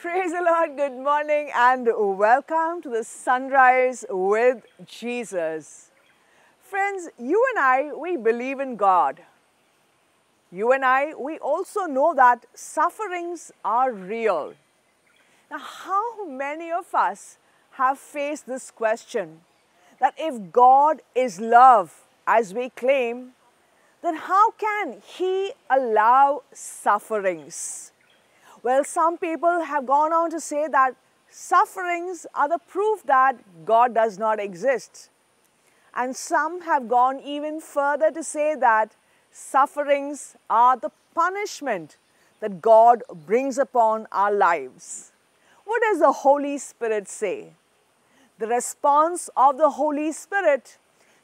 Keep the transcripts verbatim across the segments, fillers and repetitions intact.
Praise the Lord, good morning and welcome to the Sunrise with Jesus. Friends, you and I, we believe in God. You and I, we also know that sufferings are real. Now, how many of us have faced this question that if God is love, as we claim, then how can He allow sufferings? Well, some people have gone on to say that sufferings are the proof that God does not exist. And some have gone even further to say that sufferings are the punishment that God brings upon our lives. What does the Holy Spirit say? The response of the Holy Spirit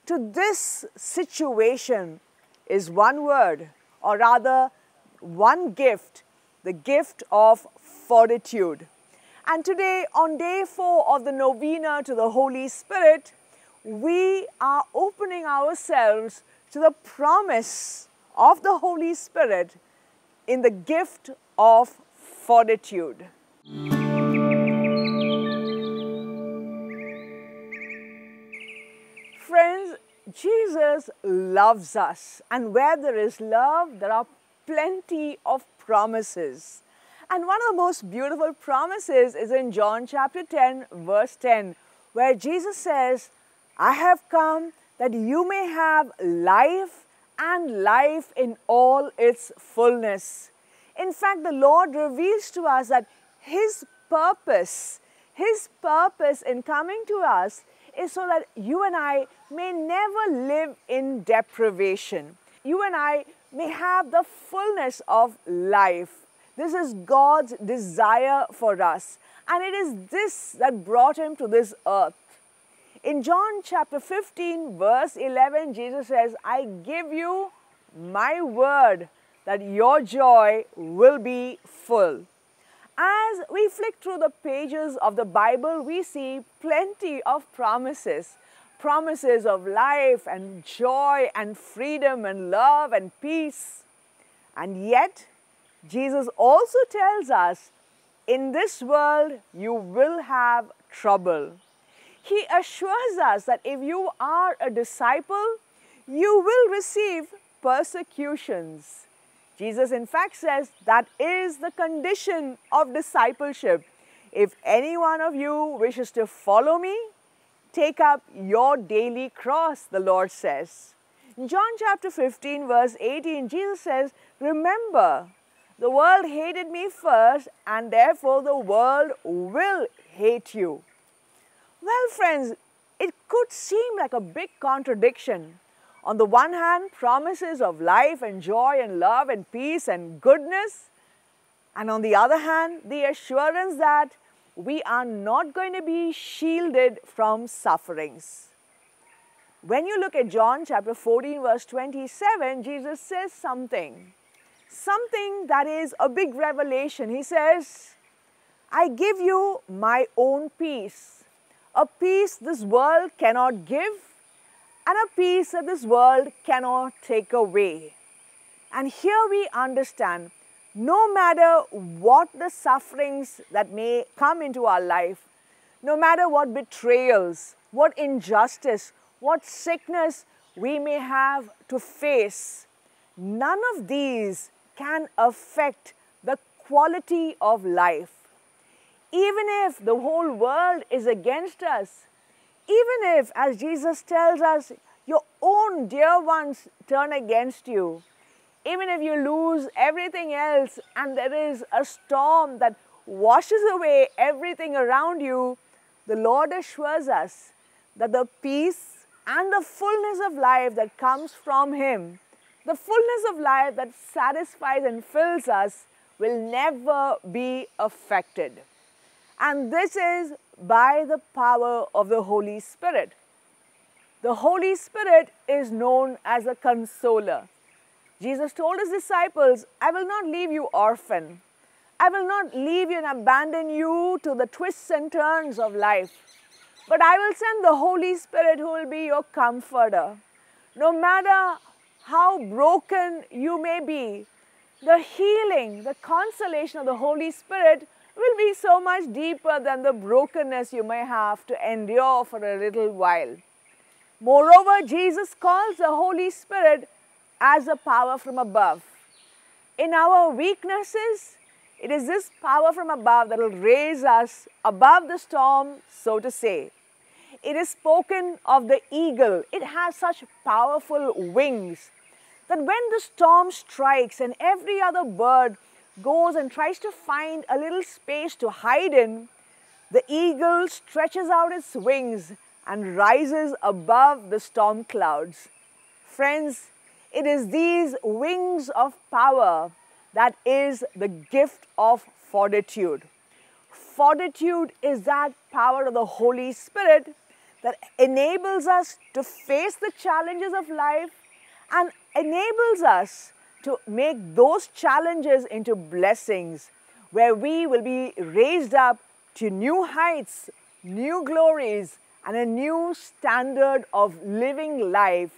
to this situation is one word, or rather one gift, the gift of fortitude. And today, on day four of the novena to the Holy Spirit, we are opening ourselves to the promise of the Holy Spirit in the gift of fortitude. Friends, Jesus loves us, and where there is love, there are plenty of promises. And one of the most beautiful promises is in John chapter ten, verse ten, where Jesus says, "I have come that you may have life and life in all its fullness." In fact, the Lord reveals to us that His purpose, His purpose in coming to us is so that you and I may never live in deprivation. You and I may have the fullness of life. This is God's desire for us. And it is this that brought Him to this earth. In John chapter fifteen, verse eleven, Jesus says, "I give you my word that your joy will be full." As we flick through the pages of the Bible, we see plenty of promises. Promises of life and joy and freedom and love and peace. And yet, Jesus also tells us, in this world you will have trouble. He assures us that if you are a disciple, you will receive persecutions. Jesus in fact says that is the condition of discipleship. "If any one of you wishes to follow me, take up your daily cross," the Lord says. In John chapter fifteen, verse eighteen, Jesus says, "Remember, the world hated me first, and therefore the world will hate you." Well, friends, it could seem like a big contradiction. On the one hand, promises of life and joy and love and peace and goodness, and on the other hand, the assurance that we are not going to be shielded from sufferings. When you look at John chapter fourteen, verse twenty-seven, Jesus says something, something that is a big revelation. He says, "I give you my own peace, a peace this world cannot give, and a peace that this world cannot take away." And here we understand, no matter what the sufferings that may come into our life, no matter what betrayals, what injustice, what sickness we may have to face, none of these can affect the quality of life. Even if the whole world is against us, even if, as Jesus tells us, your own dear ones turn against you, even if you lose everything else and there is a storm that washes away everything around you, the Lord assures us that the peace and the fullness of life that comes from Him, the fullness of life that satisfies and fills us, will never be affected. And this is by the power of the Holy Spirit. The Holy Spirit is known as a consoler. Jesus told His disciples, "I will not leave you orphan. I will not leave you and abandon you to the twists and turns of life. But I will send the Holy Spirit who will be your comforter." No matter how broken you may be, the healing, the consolation of the Holy Spirit will be so much deeper than the brokenness you may have to endure for a little while. Moreover, Jesus calls the Holy Spirit as a power from above. In our weaknesses, it is this power from above that will raise us above the storm, so to say. It is spoken of the eagle. It has such powerful wings that when the storm strikes and every other bird goes and tries to find a little space to hide in, the eagle stretches out its wings and rises above the storm clouds. Friends, it is these wings of power that is the gift of fortitude. Fortitude is that power of the Holy Spirit that enables us to face the challenges of life and enables us to make those challenges into blessings, where we will be raised up to new heights, new glories, and a new standard of living life,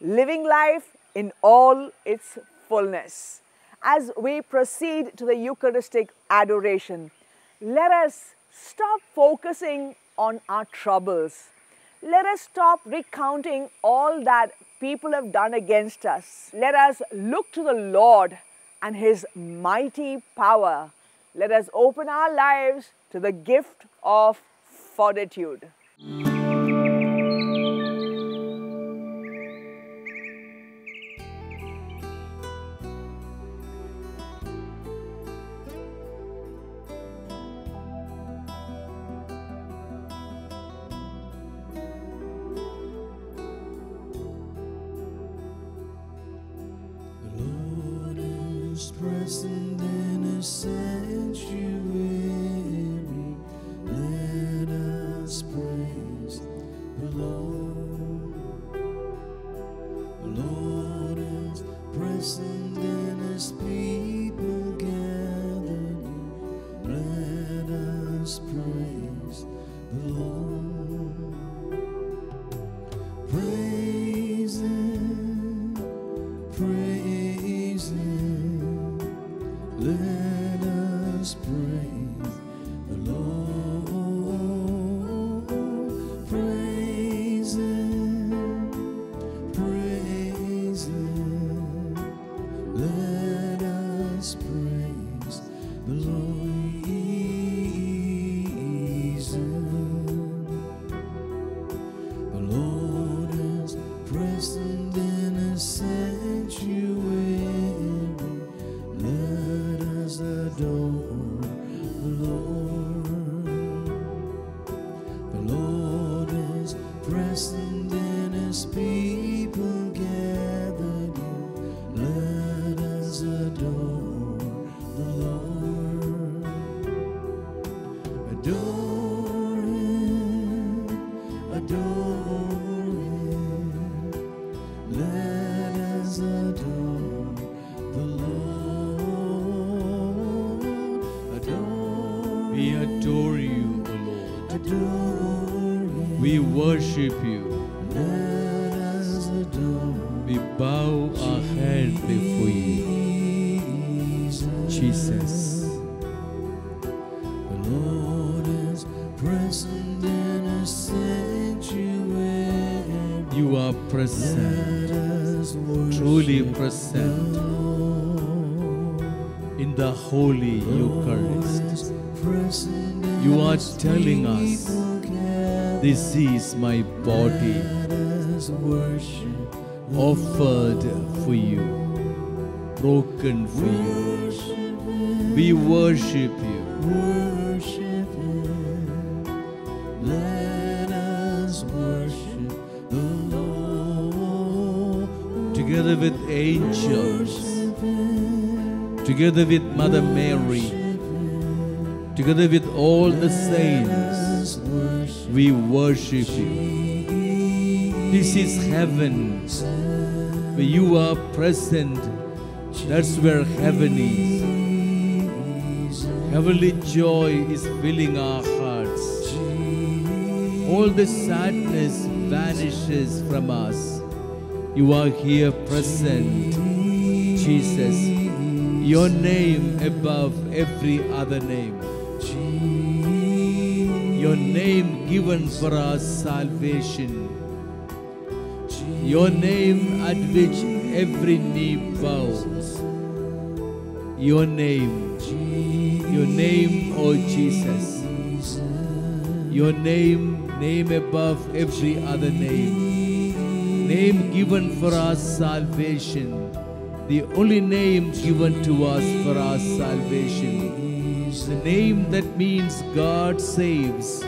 living life in all its fullness. As we proceed to the Eucharistic adoration, let us stop focusing on our troubles. Let us stop recounting all that people have done against us. Let us look to the Lord and His mighty power. Let us open our lives to the gift of fortitude. Present in a sanctuary, let us praise the Lord. The Lord is present in His people gathered, let us praise the Lord. Praise Him, praise Him. Let us praise the Lord, praise Him, praise Him, let us praise the Lord, praise Him. The Lord is present in His sanctuary. Adore the Lord. The Lord is present in His people gathered. Let us adore the Lord. Adore Him, adore Him. Let us adore the Lord. We adore You, O Lord. Adore. We worship You. Let us adore. We bow Jesus. Our head before You, Jesus. The Lord is present in a sanctuary. You are present, truly present, in the Holy Eucharist. You are telling us, this is my body offered for You, broken for You. We worship You. Let us worship the Lord. Together with angels, together with Mother Mary, together with all the saints, we worship You. This is heaven, where You are present. That's where heaven is. Heavenly joy is filling our hearts. All the sadness vanishes from us. You are here present, Jesus. Your name above every other name. Your name given for our salvation. Your name at which every knee bows. Your name. Your name, O Jesus. Your name, name above every other name. Name given for our salvation. The only name given to us for our salvation. The name that means God saves.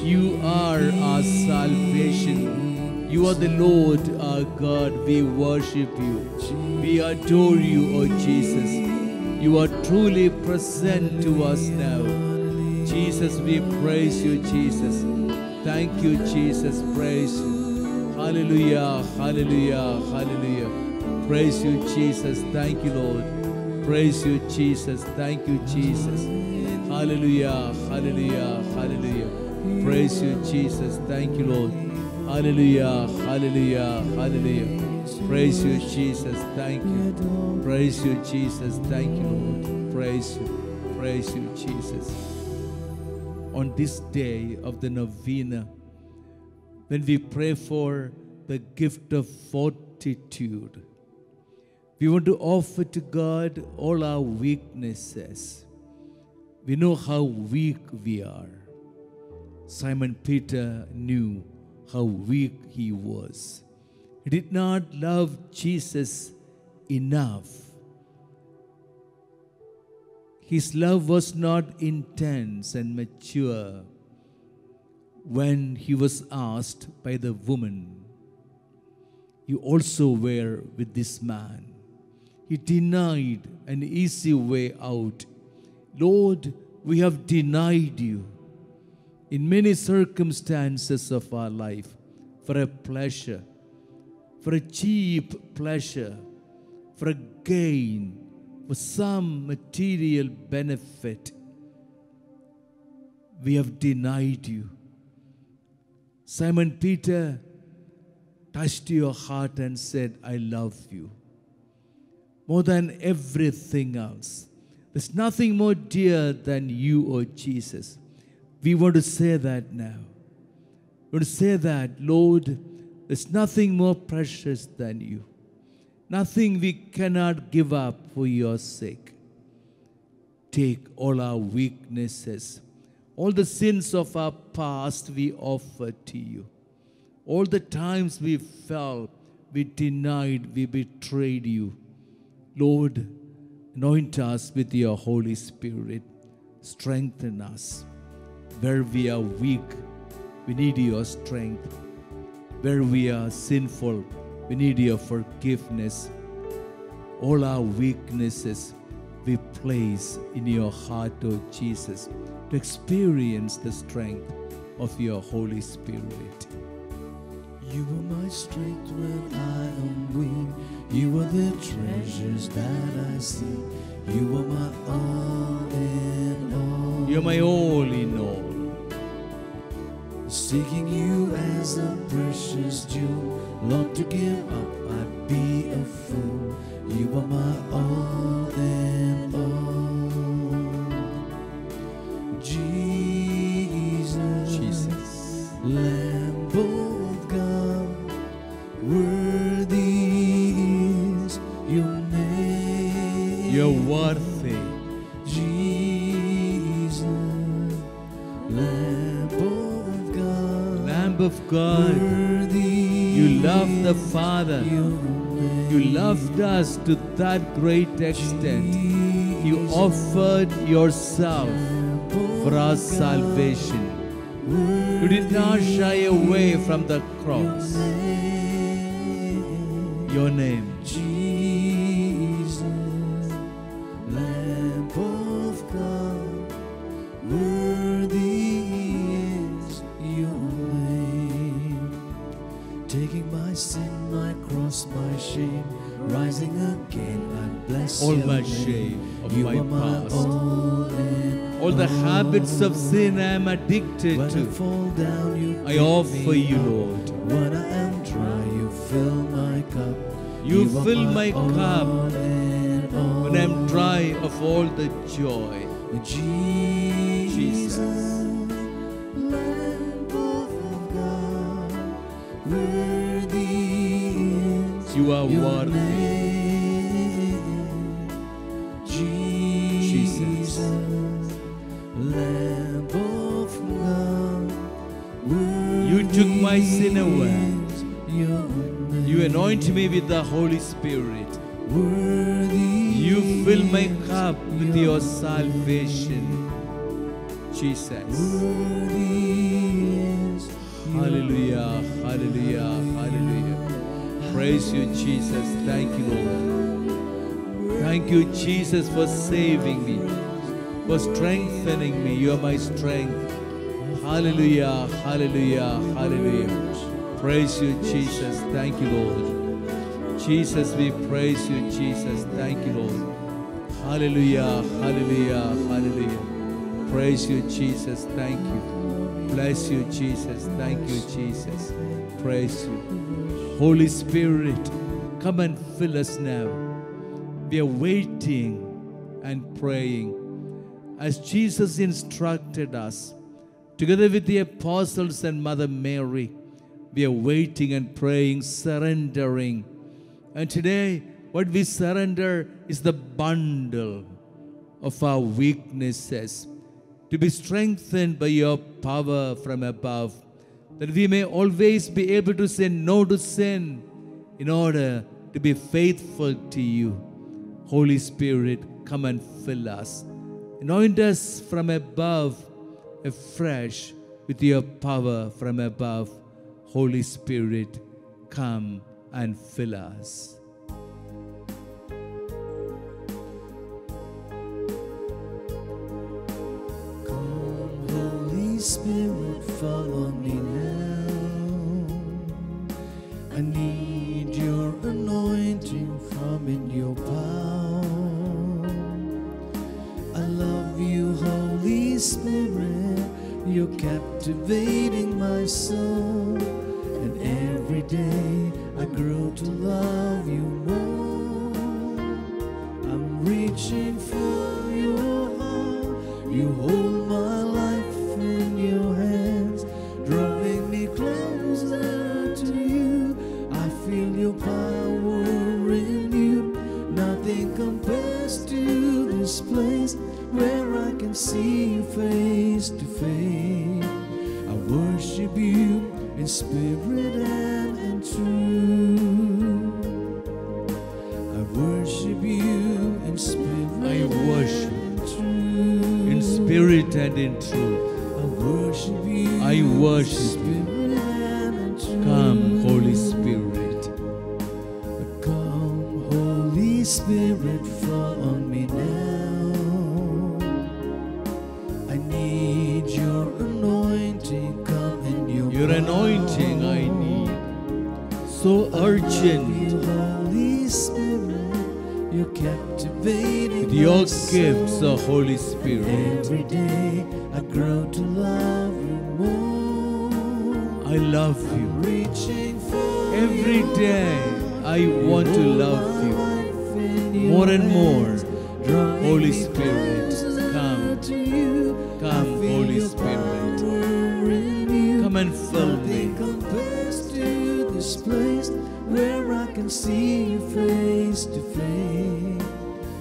You are our salvation. You are the Lord, our God. We worship you. We adore you, O Jesus. You are truly present to us now. Jesus, we praise you, Jesus. Thank you, Jesus. Praise you. Hallelujah, hallelujah, hallelujah. Praise you, Jesus. Thank you, Lord. Praise you, Jesus. Thank you, Jesus. Hallelujah, hallelujah, hallelujah. Praise you, Jesus. Thank you, Lord. Hallelujah, hallelujah, hallelujah. Praise you, Jesus. Thank you. Praise you, Jesus. Thank you, Lord. Praise you. Praise you, Jesus. On this day of the novena, when we pray for the gift of fortitude, we want to offer to God all our weaknesses. We know how weak we are. Simon Peter knew how weak he was. He did not love Jesus enough. His love was not intense and mature when he was asked by the woman, "You also were with this man." He denied an easy way out. Lord, we have denied you in many circumstances of our life for a pleasure, for a cheap pleasure, for a gain, for some material benefit. We have denied you. Simon Peter touched your heart and said, I love you. More than everything else. There's nothing more dear than you, O Jesus. We want to say that now. We want to say that, Lord, there's nothing more precious than you. Nothing we cannot give up for your sake. Take all our weaknesses, all the sins of our past we offer to you. All the times we fell, we denied, we betrayed you. Lord, anoint us with your Holy Spirit. Strengthen us. Where we are weak, we need your strength. Where we are sinful, we need your forgiveness. All our weaknesses we place in your heart, O Jesus, to experience the strength of your Holy Spirit. You are my strength when I am weak. You are the treasures that I see. You are my all in all. You are my all in all. Seeking you as a precious jewel. Not to give up, I'd be a fool. You are my all in all. Jesus, Jesus. Lamb of God, worthy is your name. You're worthy. Jesus, Lamb of God, Lamb of God, worthy. You love the Father. You loved us to that great extent. You offered yourself for our salvation. You did not shy away from the cross. Your name, Jesus, Lamb of God, worthy is your name. Taking my sin, my cross, my shame, rising again, I bless all your my shame of you my past. My All the habits of sin I am addicted when to. I, fall down, you I offer you, up. Lord. When I am dry, you fill my cup. You, you fill my, my cup. when I am dry of all the joy. Jesus, Lamb of God, worthy is you are worthy. Jesus, Lamb of God, you took my sin away. You anoint me with the Holy Spirit. You fill my cup with your salvation. Jesus. Hallelujah, hallelujah, hallelujah. Praise you, Jesus. Thank you, Lord. Thank you, Jesus, for saving me, for strengthening me. You are my strength. Hallelujah, hallelujah, hallelujah. Praise you, Jesus. Thank you, Lord. Jesus, we praise you, Jesus. Thank you, Lord. Hallelujah, hallelujah, hallelujah. Praise you, Jesus. Thank you. Bless you, Jesus. Thank you, Jesus. Praise you. Holy Spirit, come and fill us now. We are waiting and praying. As Jesus instructed us, together with the apostles and Mother Mary, we are waiting and praying, surrendering. And today, what we surrender is the bundle of our weaknesses to be strengthened by your power from above, that we may always be able to say no to sin in order to be faithful to you. Holy Spirit, come and fill us. Anoint us from above, afresh with your power from above. Holy Spirit, come and fill us. Come, Holy Spirit, fall on me now. I need your anointing from in your power. I love you, Holy Spirit. You're captivating my soul, and every day I grow to love you more. I'm reaching for your heart. You hold my life in your hands, drawing me closer to you. I feel your power in you. Nothing compares to this place where I can see you face to face. I worship you in spirit and in truth. I worship you in spirit. I worship and truth. In spirit and in truth. I worship you. I worship in spirit and in truth. Come, Holy Spirit. Come, Holy Spirit, fall on me now. Your anointing I need, so urgent. Holy Spirit, you're captivating. With your gifts, the Holy Spirit. Every day I grow to love you more. I love you. Reaching for every day I want to love you more and more. Holy Spirit, come, come, Holy Spirit. And fill me. Nothing compares to this place where I can see you face to face.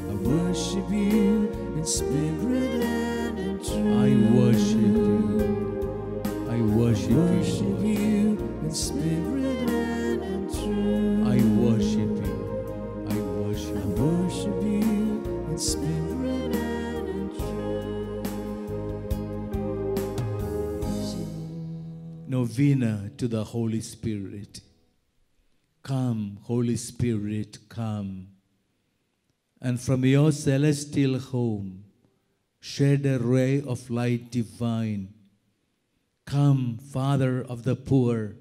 I worship you in spirit and in truth. I worship you. I worship, I worship you. you in spirit and in truth. I worship you. I worship you. I worship you in spirit. Novena to the Holy Spirit. Come, Holy Spirit, come. And from your celestial home, shed a ray of light divine. Come, Father of the poor.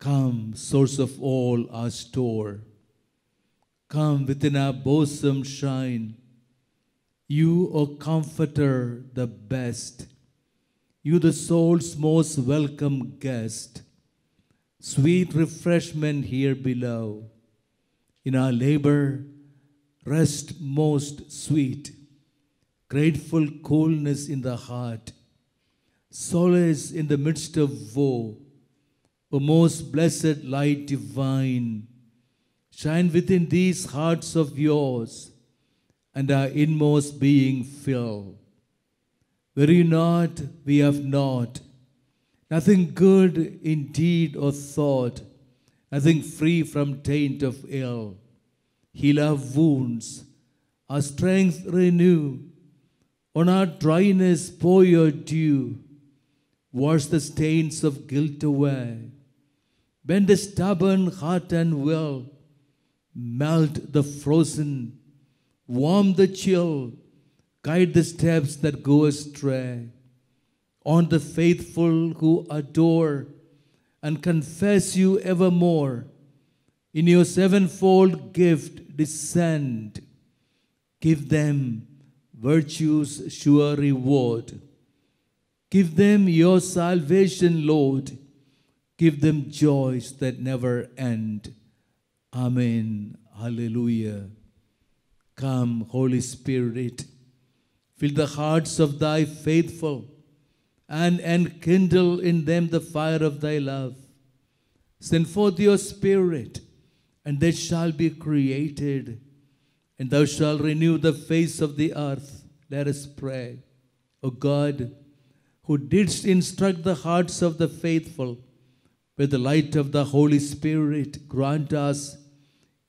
Come, source of all our store. Come, within our bosom shine. You, O Comforter, the best. You, the soul's most welcome guest, sweet refreshment here below. In our labor, rest most sweet, grateful coolness in the heart, solace in the midst of woe, O most blessed light divine, shine within these hearts of yours, and our inmost being fill. Were you not, we have not, nothing good in deed or thought, nothing free from taint of ill. Heal our wounds, our strength renew, on our dryness pour your dew. Wash the stains of guilt away, bend the stubborn heart and will, melt the frozen, warm the chill, guide the steps that go astray. On the faithful who adore and confess you evermore, in your sevenfold gift descend. Give them virtue's sure reward. Give them your salvation, Lord. Give them joys that never end. Amen. Hallelujah. Come, Holy Spirit, fill the hearts of thy faithful, and enkindle in them the fire of thy love. Send forth your Spirit, and they shall be created, and thou shalt renew the face of the earth. Let us pray. O God, who didst instruct the hearts of the faithful with the light of the Holy Spirit, grant us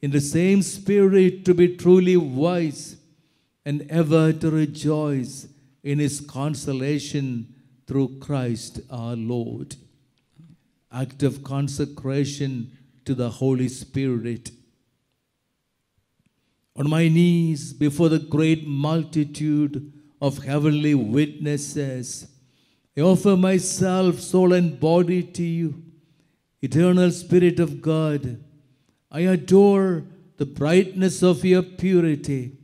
in the same Spirit to be truly wise and ever to rejoice in his consolation through Christ our Lord. Act of consecration to the Holy Spirit. On my knees before the great multitude of heavenly witnesses, I offer myself, soul and body to you, eternal Spirit of God. I adore the brightness of your purity,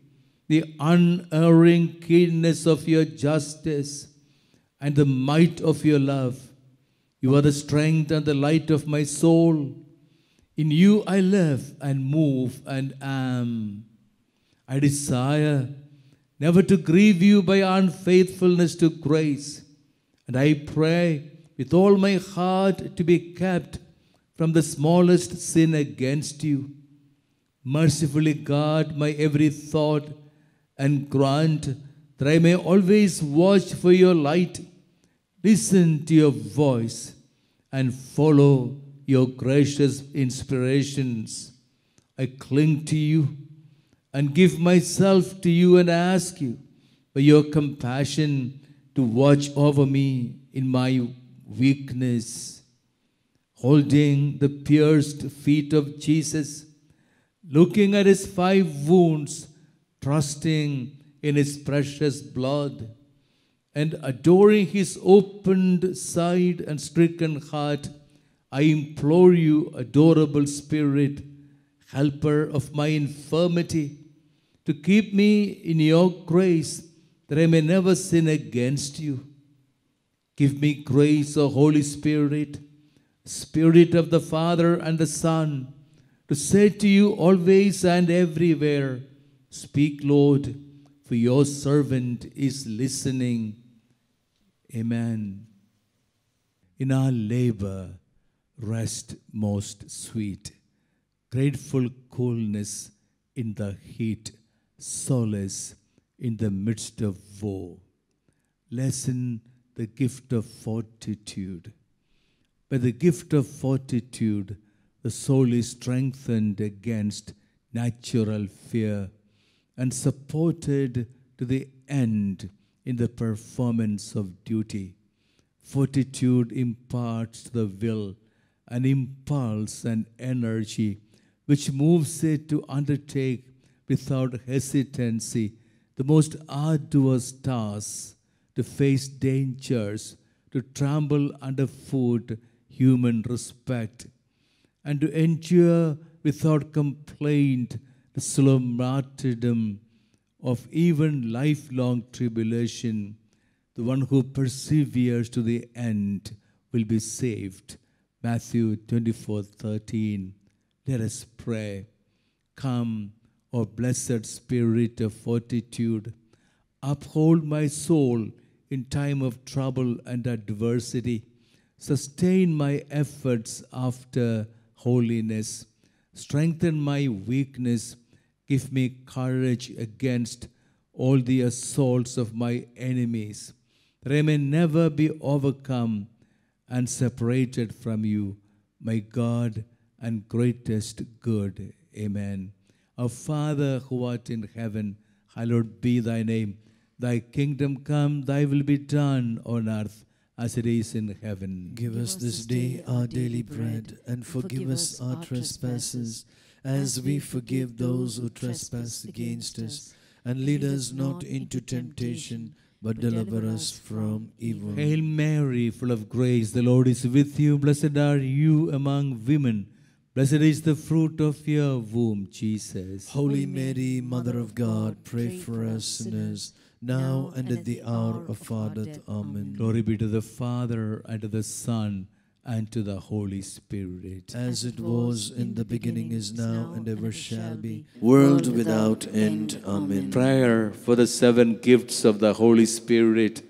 the unerring keenness of your justice, and the might of your love. You are the strength and the light of my soul. In you I live and move and am. I desire never to grieve you by unfaithfulness to grace, and I pray with all my heart to be kept from the smallest sin against you. Mercifully guard my every thought and grant that I may always watch for your light, listen to your voice, and follow your gracious inspirations. I cling to you and give myself to you, and ask you for your compassion to watch over me in my weakness. Holding the pierced feet of Jesus, looking at his five wounds, trusting in his precious blood, and adoring his opened side and stricken heart, I implore you, adorable Spirit, helper of my infirmity, to keep me in your grace, that I may never sin against you. Give me grace, O Holy Spirit, Spirit of the Father and the Son, to say to you always and everywhere, "Speak, Lord, for your servant is listening." Amen. In our labor, rest most sweet, grateful coolness in the heat, solace in the midst of woe. Lessen the gift of fortitude. By the gift of fortitude, the soul is strengthened against natural fear and supported to the end in the performance of duty. Fortitude imparts the will an impulse and energy which moves it to undertake without hesitancy the most arduous tasks, to face dangers, to trample underfoot human respect, and to endure without complaint the slow martyrdom of even lifelong tribulation. The one who perseveres to the end will be saved. Matthew twenty-four thirteen. Let us pray. Come, O blessed spirit of fortitude, uphold my soul in time of trouble and adversity. Sustain my efforts after holiness. Strengthen my weakness. Give me courage against all the assaults of my enemies, that I may never be overcome and separated from you, my God and greatest good. Amen. Our Father who art in heaven, hallowed be thy name. Thy kingdom come, thy will be done on earth as it is in heaven. Give us this day our daily bread, and forgive us our trespasses, as we forgive those who trespass against us. And lead us not into temptation, but deliver us from evil. Hail Mary, full of grace, the Lord is with you. Blessed are you among women. Blessed is the fruit of your womb, Jesus. Holy Mary, Mother of God, pray for us sinners, now and at the hour of our death. Amen. Glory be to the Father, and to the Son, and to the Holy Spirit. As it was in the beginning, is now, and ever shall be, world without end. Amen. Prayer for the seven gifts of the Holy Spirit.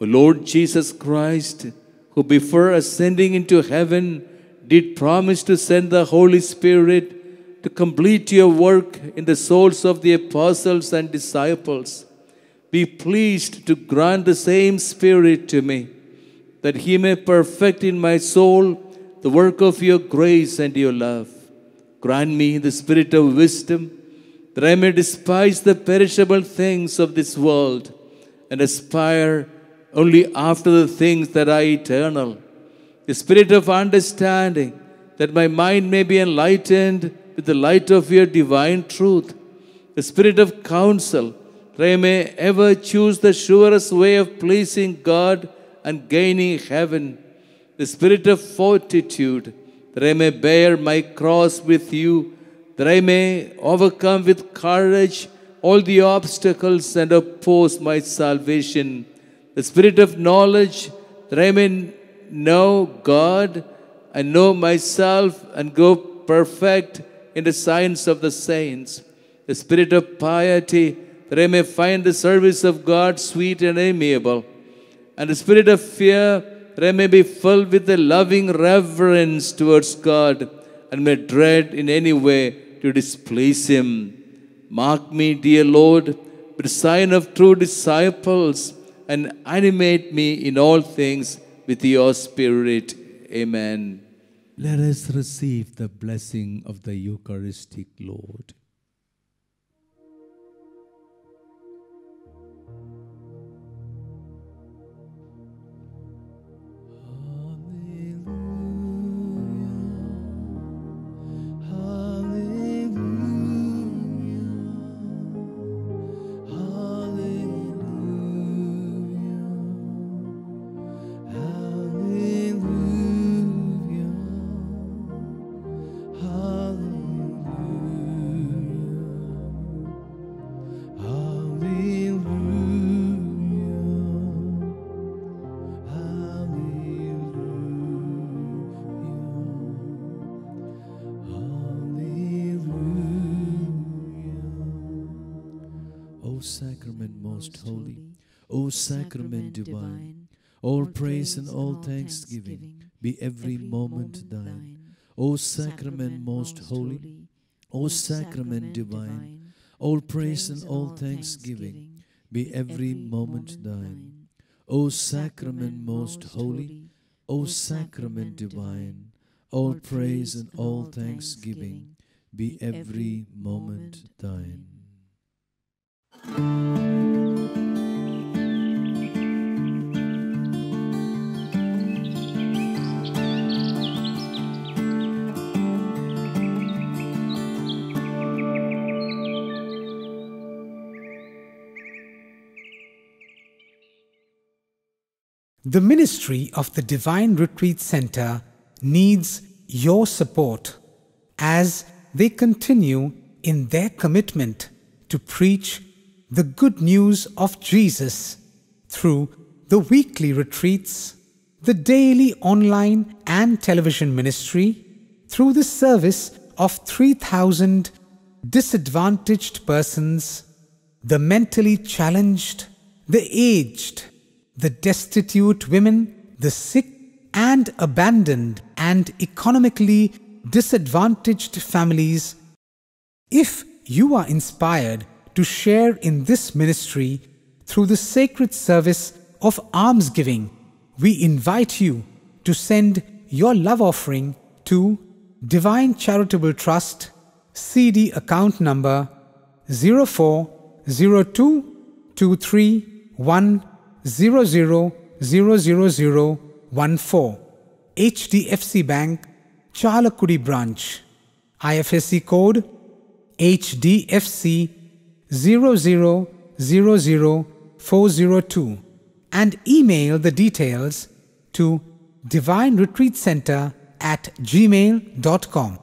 O Lord Jesus Christ, who before ascending into heaven, did promise to send the Holy Spirit to complete your work in the souls of the apostles and disciples, be pleased to grant the same Spirit to me, that he may perfect in my soul the work of your grace and your love. Grant me the spirit of wisdom, that I may despise the perishable things of this world and aspire only after the things that are eternal. The spirit of understanding, that my mind may be enlightened with the light of your divine truth. The spirit of counsel, that I may ever choose the surest way of pleasing God and gaining heaven. The spirit of fortitude, that I may bear my cross with you, that I may overcome with courage all the obstacles and oppose my salvation. The spirit of knowledge, that I may know God and know myself and go perfect in the science of the saints. The spirit of piety, that I may find the service of God sweet and amiable. And the spirit of fear, that I may be filled with a loving reverence towards God and may dread in any way to displease him. Mark me, dear Lord, with the sign of true disciples, and animate me in all things with your Spirit. Amen. Let us receive the blessing of the Eucharistic Lord. Sacrament divine, all praise and all thanksgiving be every moment thine. O sacrament most holy, O sacrament divine, all praise and all thanksgiving be every moment thine. O sacrament most holy, O sacrament divine, all praise and all thanksgiving be every moment thine. The ministry of the Divine Retreat Center needs your support as they continue in their commitment to preach the good news of Jesus through the weekly retreats, the daily online and television ministry, through the service of three thousand disadvantaged persons, the mentally challenged, the aged, the destitute women, the sick and abandoned and economically disadvantaged families. If you are inspired to share in this ministry through the sacred service of almsgiving, we invite you to send your love offering to Divine Charitable Trust, C D account number zero four zero two two three one zero zero zero zero one four, H D F C Bank, Chalakudy Branch, I F S C code H D F C zero zero zero zero four zero two, and email the details to Divine Retreat Center at gmail dot com.